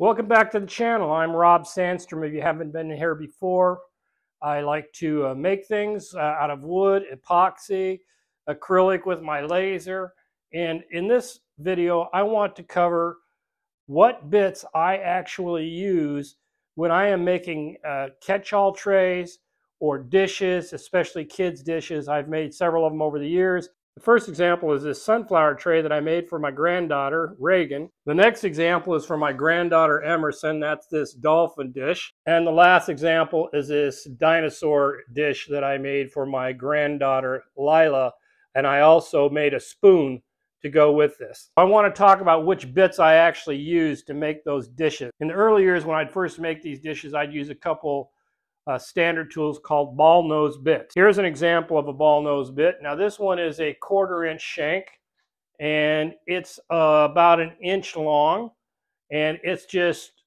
Welcome back to the channel. I'm Rob Sandstrom. If you haven't been here before, I like to make things out of wood, epoxy, acrylic with my laser. And in this video, I want to cover what bits I actually use when I am making catch-all trays or dishes, especially kids' dishes. I've made several of them over the years. The first example is this sunflower tray that I made for my granddaughter, Reagan. The next example is for my granddaughter, Emerson. That's this dolphin dish. And the last example is this dinosaur dish that I made for my granddaughter, Lila. And I also made a spoon to go with this. I want to talk about which bits I actually use to make those dishes. In the early years when I'd first make these dishes, I'd use a couple standard tools called ball nose bits. Here's an example of a ball nose bit. Now this one is a 1/4 inch shank, and it's about 1 inch long, and it's just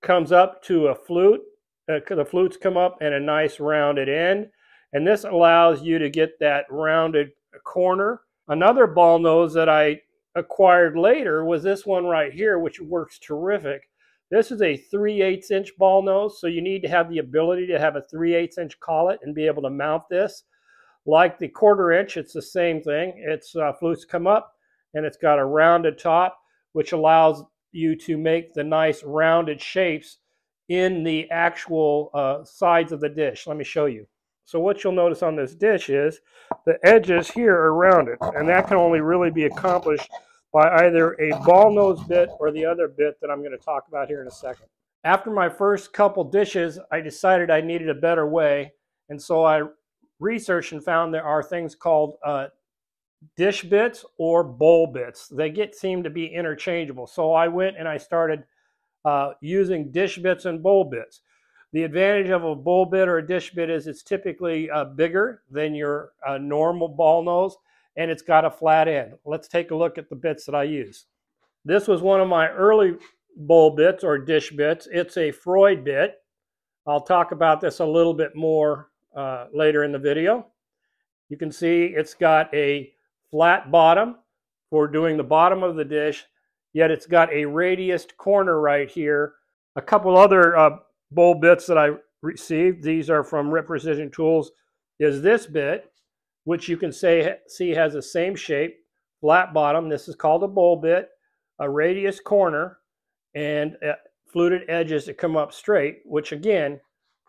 comes up to a flute. The flutes come up and a nice rounded end, and this allows you to get that rounded corner. Another ball nose that I acquired later was this one right here, which works terrific. This is a 3/8 inch ball nose, so you need to have the ability to have a 3/8 inch collet and be able to mount this. Like the 1/4 inch, it's the same thing. It's flutes come up, and it's got a rounded top, which allows you to make the nice rounded shapes in the actual sides of the dish. Let me show you. So what you'll notice on this dish is the edges here are rounded, and that can only really be accomplished by either a ball nose bit or the other bit that I'm going to talk about here in a second. After my first couple dishes, I decided I needed a better way, and so I researched and found there are things called dish bits or bowl bits. They seem to be interchangeable, so I went and I started using dish bits and bowl bits. The advantage of a bowl bit or a dish bit is it's typically bigger than your normal ball nose, and it's got a flat end. Let's take a look at the bits that I use. This was one of my early bowl bits or dish bits. It's a Freud bit. I'll talk about this a little bit more later in the video. You can see it's got a flat bottom for doing the bottom of the dish, yet it's got a radiused corner right here. A couple other bowl bits that I received, these are from Rip Precision Tools, is this bit, which you can see has the same shape, flat bottom. This is called a bowl bit, a radius corner, and fluted edges that come up straight, which again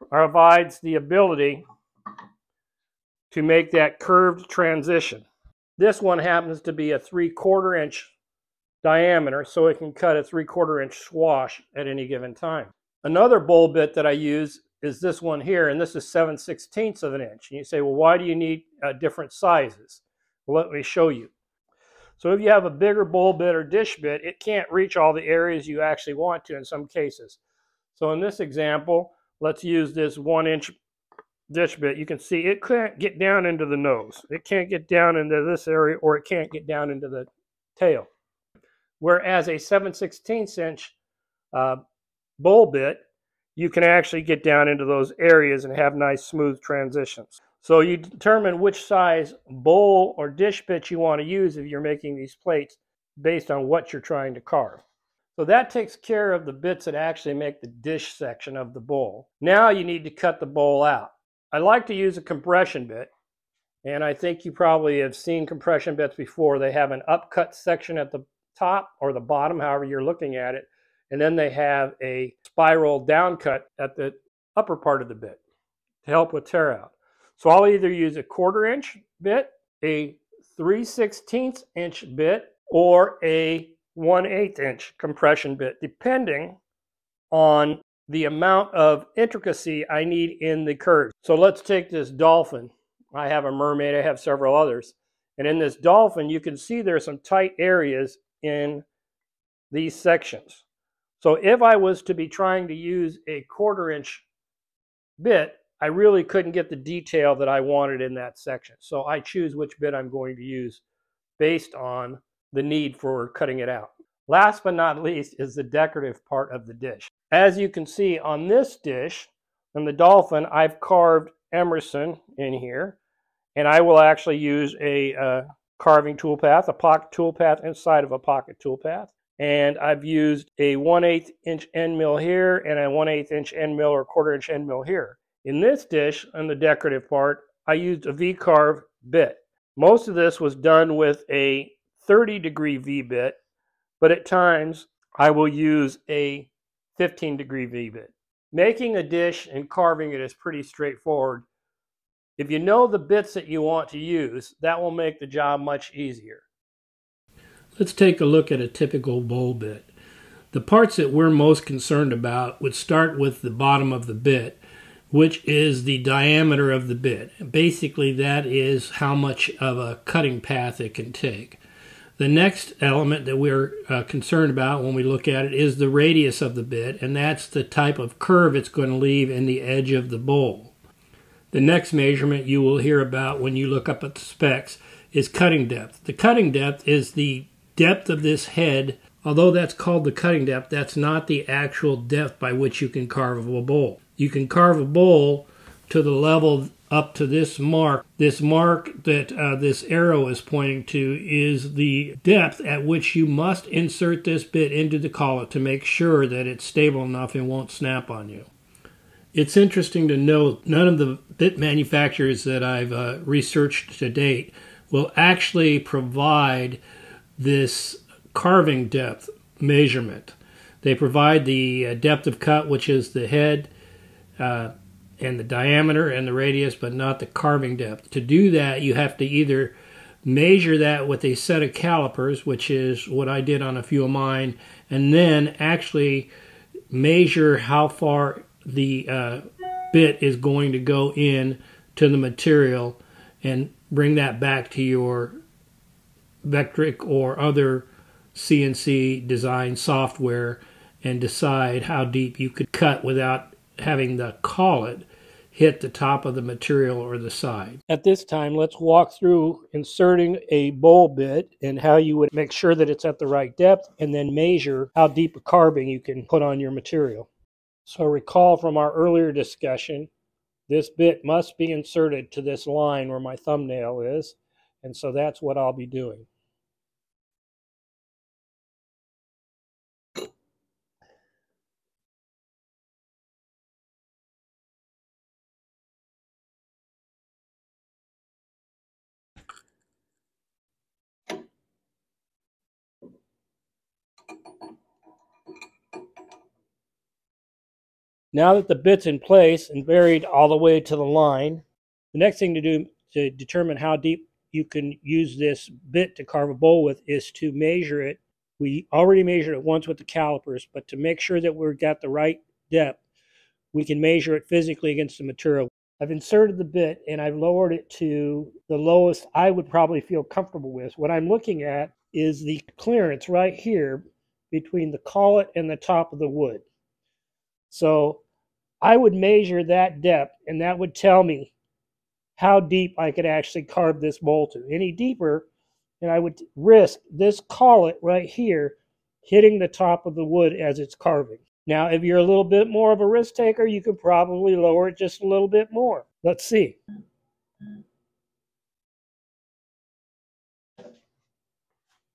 provides the ability to make that curved transition. This one happens to be a 3/4 inch diameter, so it can cut a 3/4 inch swash at any given time. Another bowl bit that I use is this one here, and this is 7/16 of an inch. And you say, well, why do you need different sizes? Well, let me show you. So if you have a bigger bowl bit or dish bit, it can't reach all the areas you actually want to in some cases. So in this example, let's use this 1 inch dish bit. You can see it can't get down into the nose. It can't get down into this area, or it can't get down into the tail. Whereas a 7/16 inch bowl bit, you can actually get down into those areas and have nice smooth transitions. So you determine which size bowl or dish bit you want to use if you're making these plates based on what you're trying to carve. So that takes care of the bits that actually make the dish section of the bowl. Now you need to cut the bowl out. I like to use a compression bit, and I think you probably have seen compression bits before. They have an upcut section at the top or the bottom, however you're looking at it, and then they have a spiral down cut at the upper part of the bit to help with tear out. So I'll either use a 1/4 inch bit, a 3/16 inch bit, or a 1/8 inch compression bit, depending on the amount of intricacy I need in the curve. So let's take this dolphin. I have a mermaid, I have several others. And in this dolphin, you can see there's some tight areas in these sections. So if I was to be trying to use a 1/4 inch bit, I really couldn't get the detail that I wanted in that section. So I choose which bit I'm going to use based on the need for cutting it out. Last but not least is the decorative part of the dish. As you can see on this dish, on the dolphin, I've carved Emerson in here, and I will actually use a carving toolpath, a pocket toolpath inside of a pocket toolpath. And I've used a 1/8 inch end mill here and a 1/8 inch end mill or 1/4 inch end mill here. In this dish, on the decorative part, I used a vCarve bit. Most of this was done with a 30 degree V bit, but at times I will use a 15 degree V bit. Making a dish and carving it is pretty straightforward. If you know the bits that you want to use, that will make the job much easier. Let's take a look at a typical bowl bit. The parts that we're most concerned about would start with the bottom of the bit, which is the diameter of the bit. Basically, that is how much of a cutting path it can take. The next element that we're concerned about when we look at it is the radius of the bit, and that's the type of curve it's going to leave in the edge of the bowl. The next measurement you will hear about when you look up at the specs is cutting depth. The cutting depth is the depth of this head. Although that's called the cutting depth, that's not the actual depth by which you can carve a bowl. You can carve a bowl to the level up to this mark that this arrow is pointing to is the depth at which you must insert this bit into the collet to make sure that it's stable enough and won't snap on you. It's interesting to note none of the bit manufacturers that I've researched to date will actually provide this carving depth measurement. They provide the depth of cut, which is the head, and the diameter and the radius, but not the carving depth. To do that, you have to either measure that with a set of calipers, which is what I did on a few of mine, and then actually measure how far the bit is going to go in to the material and bring that back to your Vectric or other CNC design software and decide how deep you could cut without having the collet hit the top of the material or the side. At this time, let's walk through inserting a bowl bit and how you would make sure that it's at the right depth and then measure how deep a carving you can put on your material. So recall from our earlier discussion, this bit must be inserted to this line where my thumbnail is, and so that's what I'll be doing. Now that the bit's in place and buried all the way to the line, the next thing to do to determine how deep you can use this bit to carve a bowl with is to measure it. We already measured it once with the calipers, but to make sure that we've got the right depth, we can measure it physically against the material. I've inserted the bit and I've lowered it to the lowest I would probably feel comfortable with. What I'm looking at is the clearance right here between the collet and the top of the wood. So I would measure that depth, and that would tell me how deep I could actually carve this bowl to. Any deeper, and I would risk this collet right here hitting the top of the wood as it's carving. Now, if you're a little bit more of a risk taker, you could probably lower it just a little bit more. Let's see.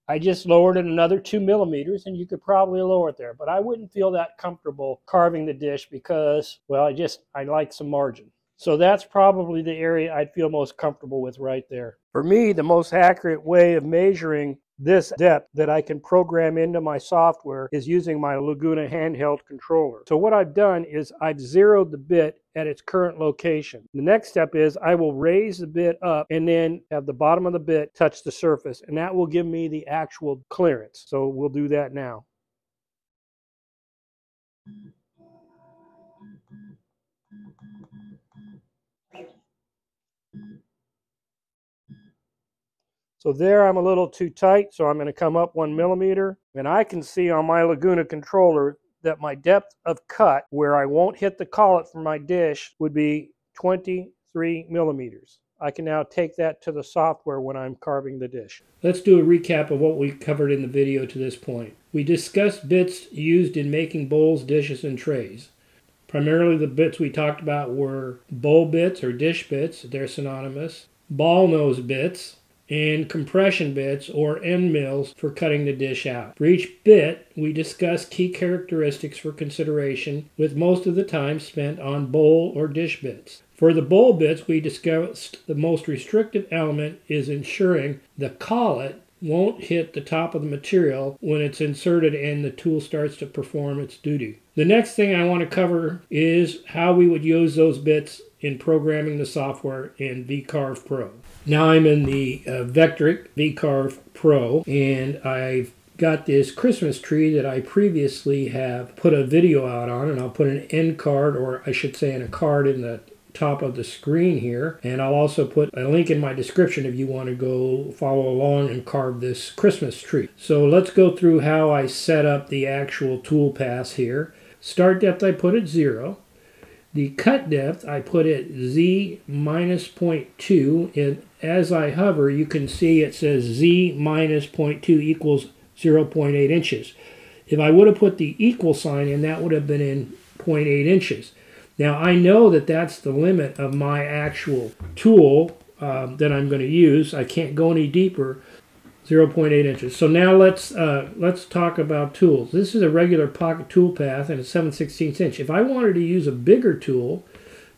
I just lowered it another 2 millimeters, and you could probably lower it there, but I wouldn't feel that comfortable carving the dish because, well, I like some margin. So that's probably the area I'd feel most comfortable with right there. For me, the most accurate way of measuring this depth that I can program into my software is using my Laguna handheld controller. So what I've done is I've zeroed the bit at its current location. The next step is I will raise the bit up and then have the bottom of the bit touch the surface, and that will give me the actual clearance. So we'll do that now. So there I'm a little too tight, so I'm going to come up 1 millimeter, and I can see on my Laguna controller that my depth of cut, where I won't hit the collet for my dish, would be 23 millimeters. I can now take that to the software when I'm carving the dish. Let's do a recap of what we covered in the video to this point. We discussed bits used in making bowls, dishes, and trays. Primarily the bits we talked about were bowl bits or dish bits, they're synonymous, ball nose bits, and compression bits or end mills for cutting the dish out. For each bit, we discuss key characteristics for consideration, with most of the time spent on bowl or dish bits. For the bowl bits, we discussed the most restrictive element is ensuring the collet won't hit the top of the material when it's inserted and the tool starts to perform its duty. The next thing I want to cover is how we would use those bits in programming the software in vCarve Pro. Now I'm in the Vectric vCarve Pro, and I've got this Christmas tree that I previously have put a video out on, and I'll put an end card, or I should say a card, in the top of the screen here, and I'll also put a link in my description if you want to go follow along and carve this Christmas tree. So let's go through how I set up the actual tool paths here. Start depth I put at 0. The cut depth I put at Z minus 0.2, and as I hover you can see it says Z minus 0.2 equals 0.8 inches. If I would have put the equal sign in, that would have been in 0.8 inches. Now I know that that's the limit of my actual tool that I'm going to use. I can't go any deeper, 0.8 inches. So now let's talk about tools. This is a regular pocket tool path and a 7/16 inch. If I wanted to use a bigger tool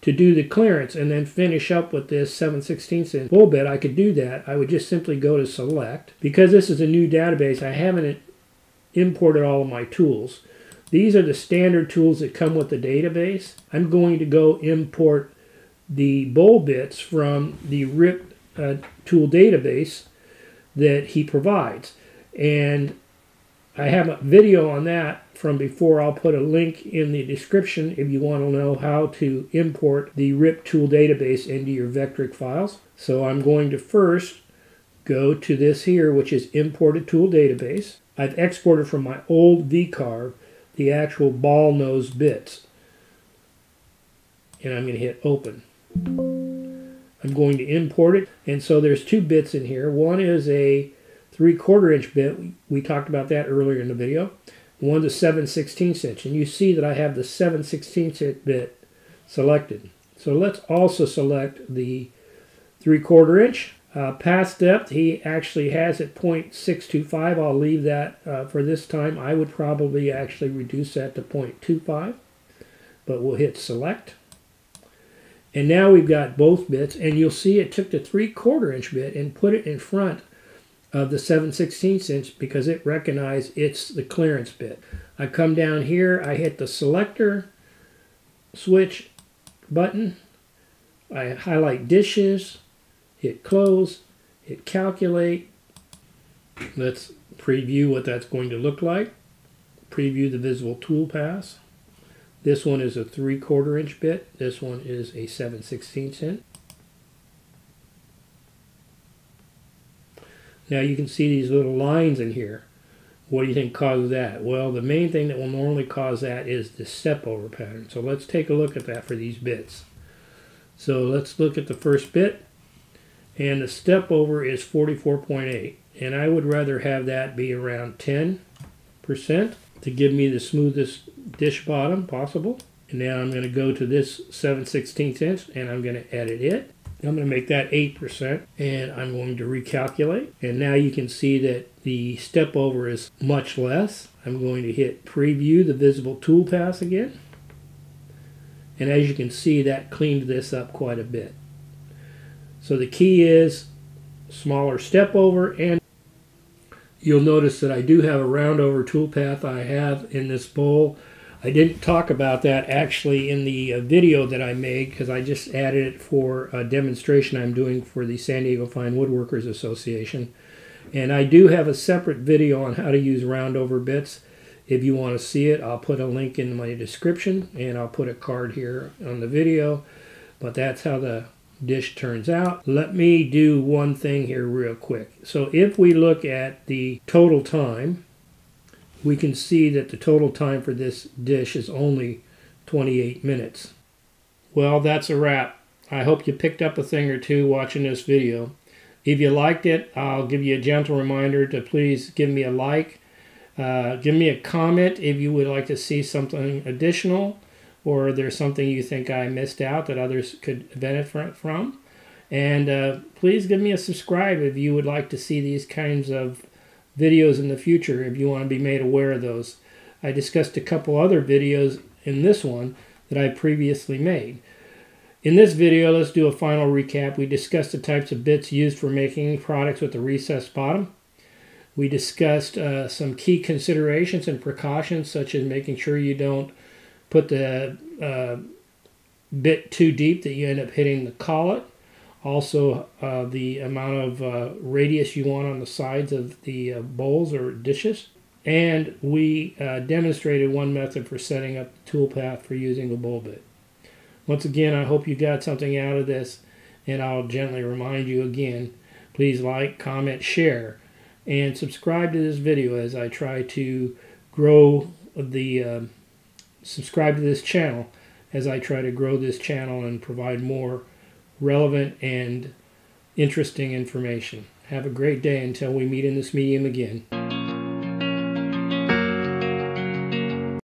to do the clearance and then finish up with this 7/16 inch bowl bit, I could do that. I would just simply go to select. Because this is a new database, I haven't imported all of my tools. These are the standard tools that come with the database. I'm going to go import the bowl bits from the Rip tool database that he provides. And I have a video on that from before. I'll put a link in the description if you want to know how to import the Rip tool database into your Vectric files. So I'm going to first go to this here, which is Imported Tool Database. I've exported from my old vCarve the actual ball nose bits, and I'm going to hit open. I'm going to import it, and so there's two bits in here. One is a 3/4 inch bit, we talked about that earlier in the video. One's a 7/16 inch, and you see that I have the 7/16 inch bit selected. So let's also select the 3/4 inch. Pass depth, he actually has it 0.625. I'll leave that for this time. I would probably actually reduce that to 0.25, but we'll hit select. And now we've got both bits, and you'll see it took the 3/4 inch bit and put it in front of the 7/16 inch because it recognized it's the clearance bit. I come down here, I hit the selector switch button, I highlight dishes, hit close, hit calculate. Let's preview what that's going to look like. Preview the visible tool paths. This one is a 3/4 inch bit. This one is a 7/16 inch. Now you can see these little lines in here. What do you think causes that? Well, the main thing that will normally cause that is the step over pattern. So let's take a look at that for these bits. So let's look at the first bit. And the step over is 44.8, and I would rather have that be around 10% to give me the smoothest dish bottom possible. And now I'm going to go to this 7/16 inch and I'm going to edit it. I'm going to make that 8% and I'm going to recalculate, and now you can see that the step over is much less. I'm going to hit preview the visible tool paths again, and as you can see that cleaned this up quite a bit. So the key is smaller step over, and you'll notice that I do have a round over toolpath I have in this bowl. I didn't talk about that actually in the video that I made because I just added it for a demonstration I'm doing for the San Diego Fine Woodworkers Association. And I do have a separate video on how to use round over bits. If you want to see it, I'll put a link in my description and I'll put a card here on the video. But that's how the dish turns out. Let me do one thing here real quick. So if we look at the total time, we can see that the total time for this dish is only 28 minutes. Well, that's a wrap. I hope you picked up a thing or two watching this video. If you liked it, I'll give you a gentle reminder to please give me a like. Give me a comment if you would like to see something additional, or there's something you think I missed out that others could benefit from. And please give me a subscribe if you would like to see these kinds of videos in the future, if you want to be made aware of those. I discussed a couple other videos in this one that I previously made. In this video, let's do a final recap. We discussed the types of bits used for making products with a recessed bottom. We discussed some key considerations and precautions, such as making sure you don't put the bit too deep that you end up hitting the collet. Also, the amount of radius you want on the sides of the bowls or dishes. And we demonstrated one method for setting up the tool path for using a bowl bit. Once again, I hope you got something out of this, and I'll gently remind you again, please like, comment, share, and subscribe to this video as I try to grow the, subscribe to this channel as I try to grow this channel and provide more relevant and interesting information. Have a great day until we meet in this medium again.